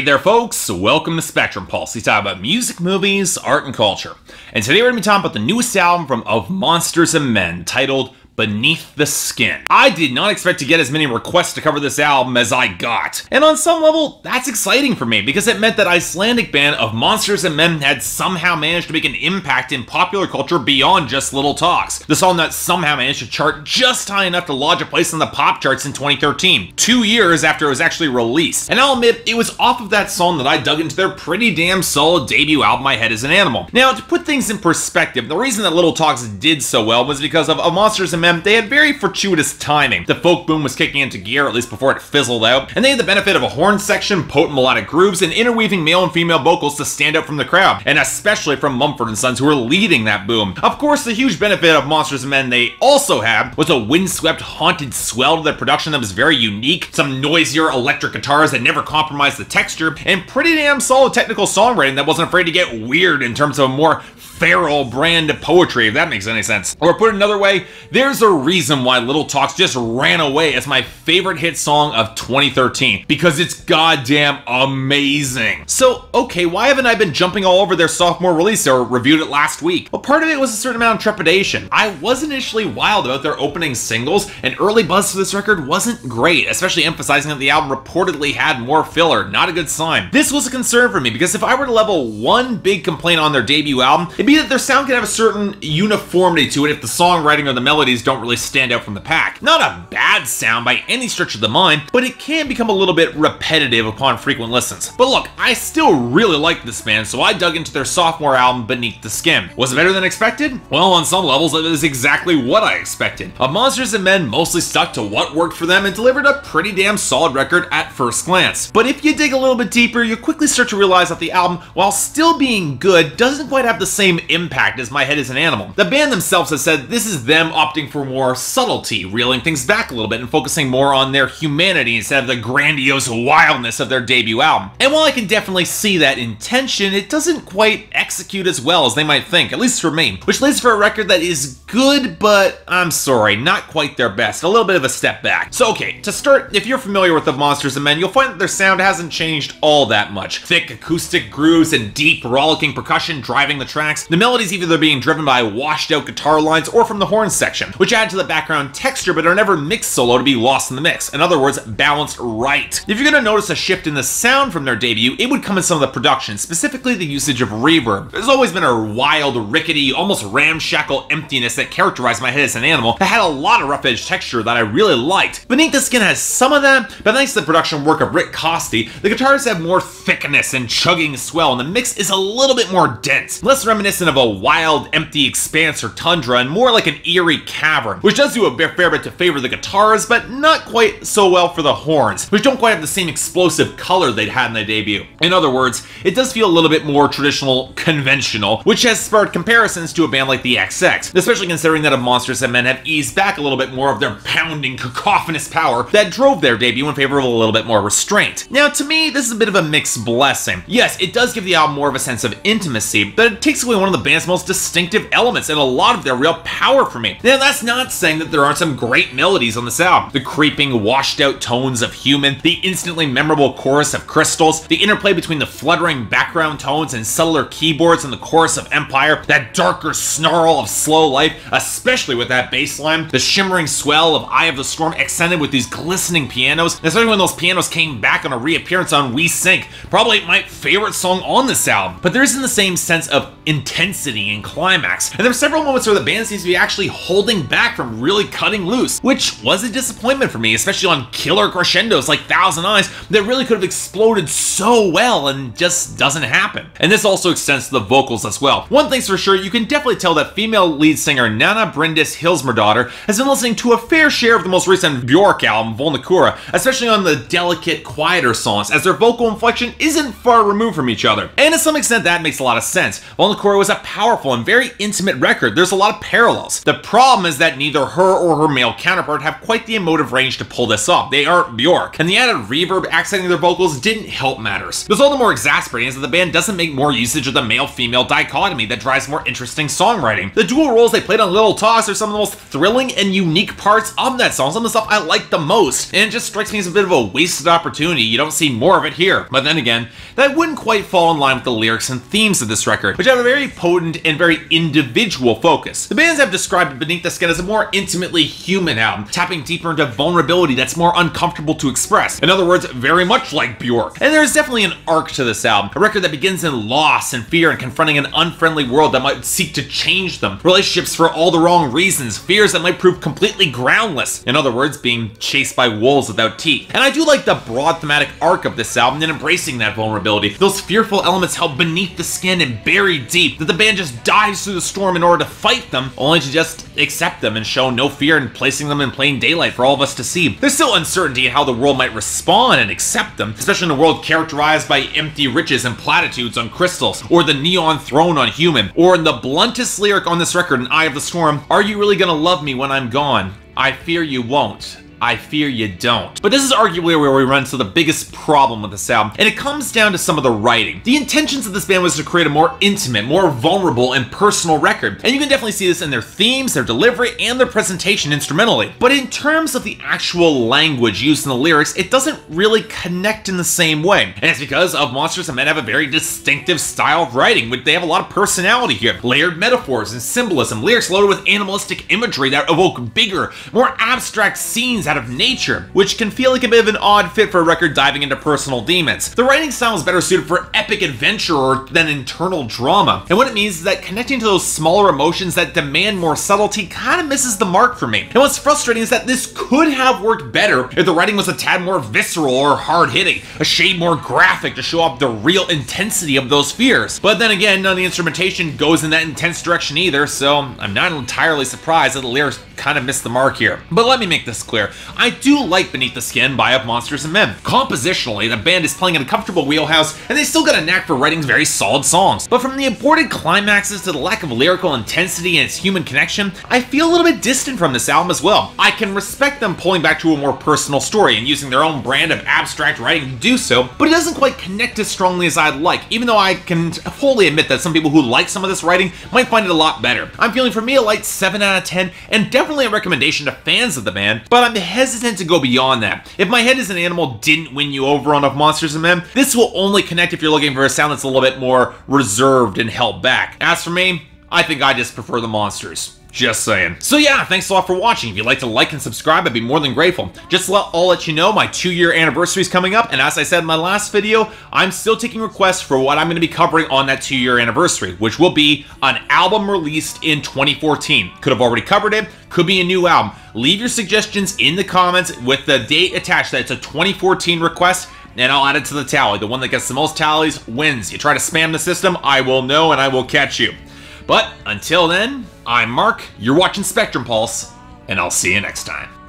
Hey there folks, welcome to Spectrum Pulse. We talk about music, movies, art, and culture. And today we're going to be talking about the newest album from Of Monsters and Men, titled Beneath the Skin. I did not expect to get as many requests to cover this album as I got. And on some level, that's exciting for me because it meant that Icelandic band Of Monsters and Men had somehow managed to make an impact in popular culture beyond just Little Talks. The song that somehow managed to chart just high enough to lodge a place on the pop charts in 2013, 2 years after it was actually released. And I'll admit, it was off of that song that I dug into their pretty damn solid debut album, My Head Is an Animal. Now, to put things in perspective, the reason that Little Talks did so well was because of Monsters and Men, they had very fortuitous timing. The folk boom was kicking into gear, at least before it fizzled out, and they had the benefit of a horn section, potent melodic grooves, and interweaving male and female vocals to stand out from the crowd, and especially from Mumford and Sons, who were leading that boom. Of course, the huge benefit of Monsters and Men they also had was a windswept, haunted swell to their production that was very unique, some noisier electric guitars that never compromised the texture, and pretty damn solid technical songwriting that wasn't afraid to get weird in terms of a more feral brand of poetry, if that makes any sense. Or put another way, there's a reason why Little Talks just ran away as my favorite hit song of 2013, because it's goddamn amazing. So, okay, why haven't I been jumping all over their sophomore release or reviewed it last week? Well, part of it was a certain amount of trepidation. I was initially wild about their opening singles, and early buzz for this record wasn't great, especially emphasizing that the album reportedly had more filler, not a good sign. This was a concern for me, because if I were to level one big complaint on their debut album, it'd be that their sound could have a certain uniformity to it if the songwriting or the melody don't really stand out from the pack. Not a bad sound by any stretch of the mind, but it can become a little bit repetitive upon frequent listens. But look, I still really like this band, so I dug into their sophomore album, Beneath the Skin. Was it better than expected? Well, on some levels, it is exactly what I expected. Of Monsters and Men mostly stuck to what worked for them and delivered a pretty damn solid record at first glance. But if you dig a little bit deeper, you quickly start to realize that the album, while still being good, doesn't quite have the same impact as My Head Is an Animal. The band themselves has said this is them opting for more subtlety, reeling things back a little bit and focusing more on their humanity instead of the grandiose wildness of their debut album. And while I can definitely see that intention, it doesn't quite execute as well as they might think, at least for me, which leads for a record that is good, but I'm sorry, not quite their best, a little bit of a step back. So okay, to start, if you're familiar with the Monsters and Men, you'll find that their sound hasn't changed all that much. Thick acoustic grooves and deep rollicking percussion driving the tracks, the melodies either being driven by washed out guitar lines or from the horn section, which add to the background texture but are never mixed solo to be lost in the mix. In other words, balanced right. If you're going to notice a shift in the sound from their debut, it would come in some of the production, specifically the usage of reverb. There's always been a wild, rickety, almost ramshackle emptiness that characterized My Head As an Animal that had a lot of rough edge texture that I really liked. Beneath the Skin has some of that, but thanks to the production work of Rick Costey, the guitars have more thickness and chugging swell, and the mix is a little bit more dense, less reminiscent of a wild, empty expanse or tundra, and more like an eerie cavern, which does do a fair bit to favor the guitars, but not quite so well for the horns, which don't quite have the same explosive color they'd had in their debut. In other words, it does feel a little bit more traditional, conventional, which has sparked comparisons to a band like the XX, especially considering that Of Monsters and Men have eased back a little bit more of their pounding, cacophonous power that drove their debut in favor of a little bit more restraint. Now, to me, this is a bit of a mixed blessing. Yes, it does give the album more of a sense of intimacy, but it takes away one of the band's most distinctive elements and a lot of their real power for me. Now, that's not saying that there aren't some great melodies on this album. The creeping, washed-out tones of Human, the instantly memorable chorus of Crystals, the interplay between the fluttering background tones and subtler keyboards in the chorus of Empire, that darker snarl of Slow Life, especially with that bass line, the shimmering swell of Eye of the Storm accented with these glistening pianos, especially when those pianos came back on a reappearance on We Sink, probably my favorite song on this album. But there isn't the same sense of intensity and climax, and there are several moments where the band seems to be actually holding back from really cutting loose, which was a disappointment for me, especially on killer crescendos like Thousand Eyes that really could have exploded so well and just doesn't happen. And this also extends to the vocals as well. One thing's for sure, you can definitely tell that female lead singer Nana Bryndís Hilmarsdóttir has been listening to a fair share of the most recent Björk album, Volna Kura, especially on the delicate, quieter songs, as their vocal inflection isn't far removed from each other. And to some extent, that makes a lot of sense. Volna Kura was a powerful and very intimate record. There's a lot of parallels. The problem is that neither her or her male counterpart have quite the emotive range to pull this off. They aren't Björk, and the added reverb accenting their vocals didn't help matters. It was all the more exasperating is that the band doesn't make more usage of the male-female dichotomy that drives more interesting songwriting. The dual roles they played on Little Toss are some of the most thrilling and unique parts of that song, some of the stuff I like the most, and it just strikes me as a bit of a wasted opportunity. You don't see more of it here. But then again, that wouldn't quite fall in line with the lyrics and themes of this record, which have a very potent and very individual focus. The bands have described Beneath the Skin as a more intimately human album, tapping deeper into vulnerability that's more uncomfortable to express. In other words, very much like Björk. And there's definitely an arc to this album, a record that begins in loss and fear and confronting an unfriendly world that might seek to change them, relationships for all the wrong reasons, fears that might prove completely groundless. In other words, being chased by wolves without teeth. And I do like the broad thematic arc of this album and embracing that vulnerability. Those fearful elements held beneath the skin and buried deep, that the band just dives through the storm in order to fight them, only to just accept them and show no fear in placing them in plain daylight for all of us to see. There's still uncertainty in how the world might respond and accept them, especially in a world characterized by empty riches and platitudes on crystals, or the neon throne on human, or in the bluntest lyric on this record, in Eye of the Storm, "Are you really gonna love me when I'm gone? I fear you won't. I fear you don't." But this is arguably where we run into the biggest problem with this album, and it comes down to some of the writing. The intentions of this band was to create a more intimate, more vulnerable, and personal record, and you can definitely see this in their themes, their delivery, and their presentation instrumentally. But in terms of the actual language used in the lyrics, it doesn't really connect in the same way, and it's because Of Monsters and Men have a very distinctive style of writing, which they have a lot of personality here. Layered metaphors and symbolism, lyrics loaded with animalistic imagery that evoke bigger, more abstract scenes out of nature, which can feel like a bit of an odd fit for a record diving into personal demons. The writing style is better suited for epic adventure than internal drama, and what it means is that connecting to those smaller emotions that demand more subtlety kind of misses the mark for me. And what's frustrating is that this could have worked better if the writing was a tad more visceral or hard-hitting, a shade more graphic to show off the real intensity of those fears. But then again, none of the instrumentation goes in that intense direction either, so I'm not entirely surprised that the lyrics kind of missed the mark here. But let me make this clear. I do like Beneath the Skin by Of Monsters and Men. Compositionally, the band is playing in a comfortable wheelhouse, and they still got a knack for writing very solid songs. But from the aborted climaxes to the lack of lyrical intensity and its human connection, I feel a little bit distant from this album as well. I can respect them pulling back to a more personal story and using their own brand of abstract writing to do so, but it doesn't quite connect as strongly as I'd like, even though I can wholly admit that some people who like some of this writing might find it a lot better. I'm feeling, for me, a light 7 out of 10, and definitely a recommendation to fans of the band, but I'm hesitant to go beyond that. If My Head Is an Animal didn't win you over on Of Monsters and Men, this will only connect if you're looking for a sound that's a little bit more reserved and held back. As for me, I think I just prefer the monsters. Just saying. So yeah, thanks a lot for watching. If you'd like to like and subscribe, I'd be more than grateful. Just I'll let you know, my 2-year anniversary is coming up, and as I said in my last video, I'm still taking requests for what I'm going to be covering on that 2-year anniversary, which will be an album released in 2014. Could have already covered it, could be a new album. Leave your suggestions in the comments with the date attached that it's a 2014 request, and I'll add it to the tally. The one that gets the most tallies wins. You try to spam the system, I will know and I will catch you. But until then, I'm Mark, you're watching Spectrum Pulse, and I'll see you next time.